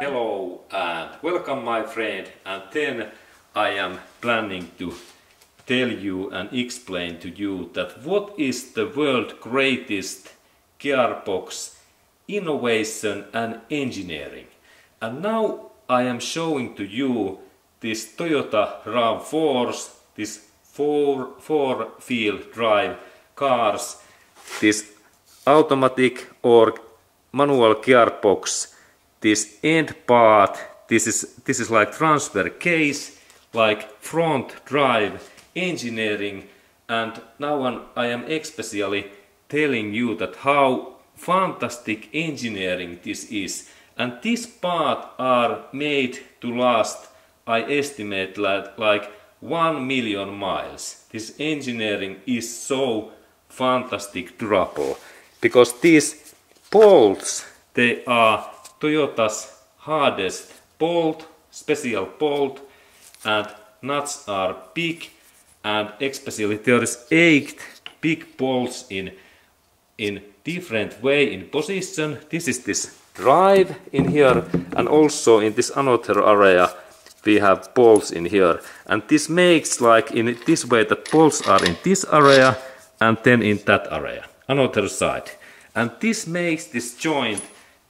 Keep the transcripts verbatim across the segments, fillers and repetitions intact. Hello and welcome, my friend, and then I am planning to tell you and explain to you that what is the world's greatest gearbox innovation and engineering. And now I am showing to you this Toyota Ram Force, this four, four-wheel drive cars, this automatic or manual gearbox, this end part, this is, this is like transfer case, like front drive engineering. And now I am especially telling you that how fantastic engineering this is. And this part are made to last, I estimate, like, like one million miles. This engineering is so fantastic trouble, because these bolts, they are Toyota's hardest bolt, special bolt, and nuts are big, and especially there is eight big bolts in in different way in position. This is this drive in here, and also in this another area we have bolts in here, and this makes like in this way that bolts are in this area and then in that area, another side. And this makes this joint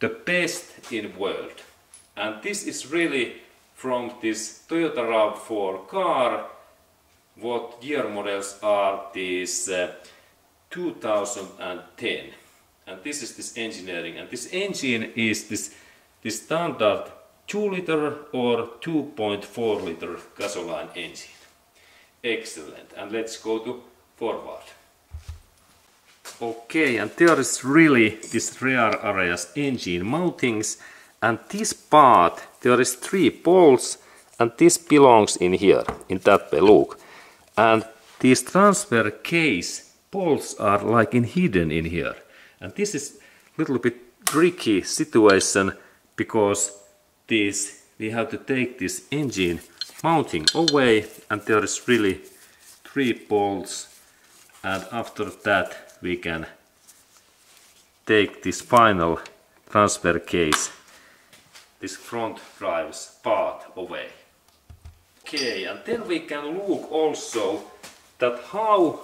the best in world. And this is really from this Toyota RAV four car, what year models are these uh, two thousand ten. And this is this engineering. And this engine is this, this standard two liter or two point four liter gasoline engine. Excellent. And let's go to forward. Okay, and there is really this rear area's engine mountings, and this part, there is three bolts, and this belongs in here, in that way, look. And these transfer case bolts are like in hidden in here. And this is little bit tricky situation, because this, we have to take this engine mounting away, and there is really three bolts, and after that we can take this final transfer case, this front drive's part, away. Okay, and then we can look also that how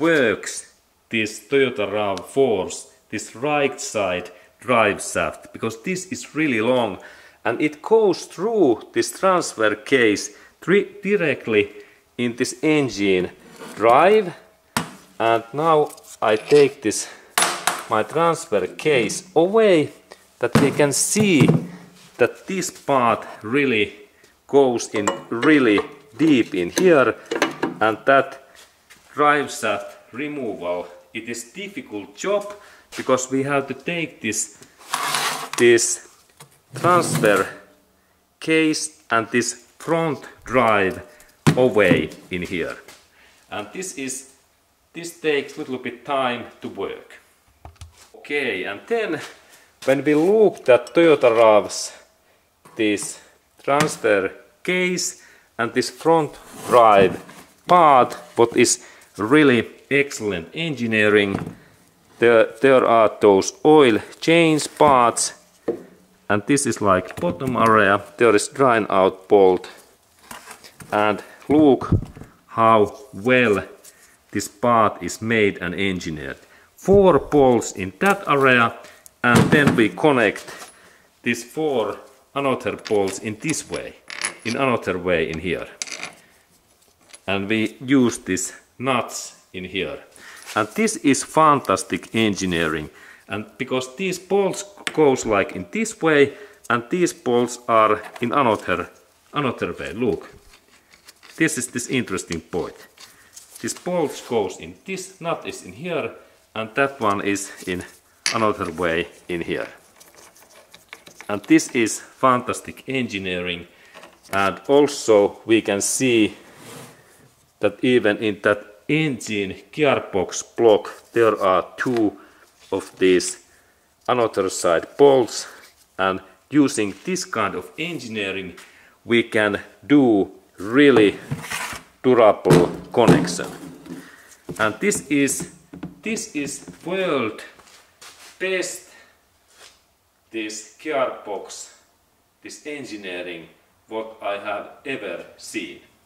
works this Toyota Ram Force, this right side drive shaft, because this is really long, and it goes through this transfer case directly in this engine drive. And now I take this, my transfer case, away, that we can see that this part really goes in really deep in here, and that drive shaft removal, it is difficult job, because we have to take this, this transfer case and this front drive away in here. And this is This takes a little bit time to work. Okay, and then when we look at Toyota RAV's this transfer case and this front drive part, what is really excellent engineering, there, there are those oil change parts, and this is like bottom area, there is drain out bolt, and look how well this part is made and engineered. Four bolts in that area, and then we connect these four another bolts in this way, in another way in here. And we use these nuts in here. And this is fantastic engineering. And because these bolts goes like in this way, and these bolts are in another, another way. Look, this is this interesting point. This bolt goes in this, nut is in here, and that one is in another way in here. And this is fantastic engineering. And also we can see that even in that engine gearbox block, there are two of these another side bolts. And using this kind of engineering, we can do really durable connection. And this is this is world best, this gearbox, this engineering, what I have ever seen.